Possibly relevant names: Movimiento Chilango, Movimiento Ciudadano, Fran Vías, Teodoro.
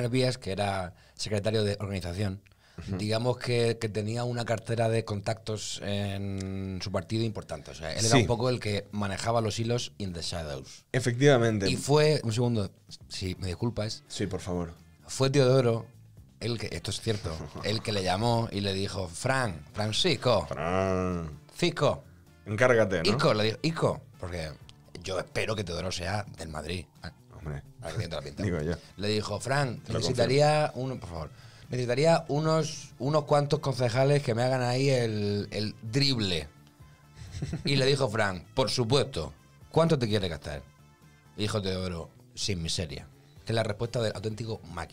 Fran Vías, que era secretario de organización, digamos que tenía una cartera de contactos en su partido importante. O sea, él era un poco el que manejaba los hilos in the shadows. Efectivamente. Y fue, un segundo, si me disculpas. Sí, por favor. Fue Teodoro, el que, esto es cierto, el que le llamó y le dijo, Francisco, encárgate, ¿no? Ico, le dijo, Ico, porque yo espero que Teodoro sea del Madrid. Hombre. A ver, te la pinta. Digo yo. Le dijo, Fran, necesitaría uno, por favor. Necesitaría unos cuantos concejales que me hagan ahí el drible. Y le dijo Fran, por supuesto, ¿cuánto te quieres gastar? Y dijo Teodoro, sin miseria. Que es la respuesta del auténtico máquina.